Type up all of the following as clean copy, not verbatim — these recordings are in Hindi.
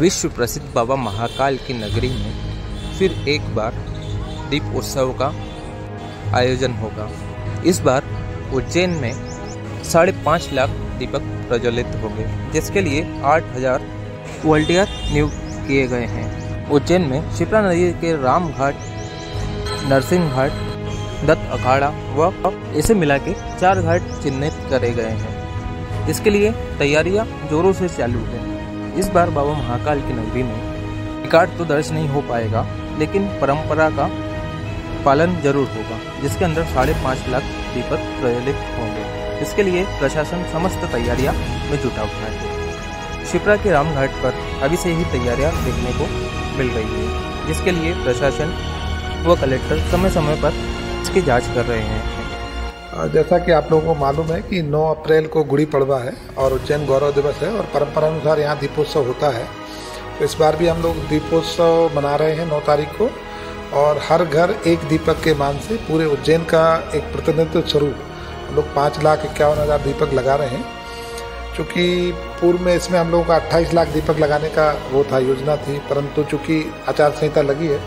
विश्व प्रसिद्ध बाबा महाकाल की नगरी में फिर एक बार दीप उत्सव का आयोजन होगा। इस बार उज्जैन में 5.5 लाख दीपक प्रज्वलित होंगे, जिसके लिए 8,000 वॉलंटियर नियुक्त किए गए हैं। उज्जैन में शिप्रा नदी के राम घाट, नरसिंह घाट, दत्त अखाड़ा व इसे मिला के 4 घाट चिन्हित करे गए हैं। इसके लिए तैयारियां जोरों से चालू हैं। इस बार बाबा महाकाल की नगरी में रिकॉर्ड तो दर्ज नहीं हो पाएगा, लेकिन परंपरा का पालन जरूर होगा, जिसके अंदर 5.5 लाख दीपक प्रज्वलित होंगे। इसके लिए प्रशासन समस्त तैयारियां में जुटा हुआ है। शिप्रा के राम घाट पर अभी से ही तैयारियां देखने को मिल रही है, जिसके लिए प्रशासन व कलेक्टर समय समय पर इसकी जांच कर रहे हैं। जैसा कि आप लोगों को मालूम है कि 9 अप्रैल को गुड़ी पड़वा है और उज्जैन गौरव दिवस है और परंपरानुसार यहाँ दीपोत्सव होता है। तो इस बार भी हम लोग दीपोत्सव मना रहे हैं 9 तारीख को, और हर घर एक दीपक के मान से पूरे उज्जैन का एक प्रतिनिधित्व स्वरूप हम लोग 5,51,000 दीपक लगा रहे हैं। चूँकि पूर्व में इसमें हम लोगों का 28 लाख दीपक लगाने का वो था, योजना थी, परंतु चूँकि आचार संहिता लगी है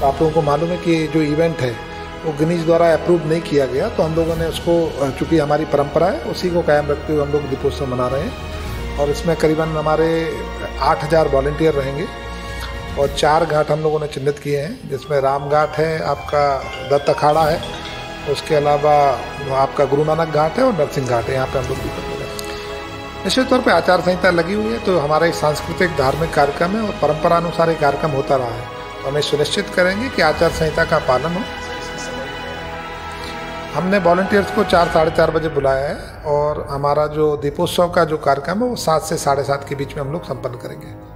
तो आप लोगों को मालूम है कि जो इवेंट है वो गिनीश द्वारा अप्रूव नहीं किया गया, तो हम लोगों ने उसको, चूँकि हमारी परंपरा है, उसी को कायम रखते हुए हम लोग दीपोत्सव मना रहे हैं। और इसमें करीबन हमारे 8,000 वॉलंटियर रहेंगे और 4 घाट हम लोगों ने चिन्हित किए हैं, जिसमें राम घाट है, आपका दत्त अखाड़ा है, उसके अलावा आपका गुरु नानक घाट है और नरसिंह घाट है। यहाँ पे हम लोग दीपक लगाएंगे। निश्चित तौर पे आचार संहिता लगी हुई है, तो हमारा एक सांस्कृतिक धार्मिक कार्यक्रम है और परंपरानुसार एक कार्यक्रम होता रहा है, तो हमें सुनिश्चित करेंगे कि आचार संहिता का पालन हो। हमने वॉलंटियर्स को 4-4:30 बजे बुलाया है और हमारा जो दीपोत्सव का जो कार्यक्रम है वो 7 से 7:30 के बीच में हम लोग संपन्न करेंगे।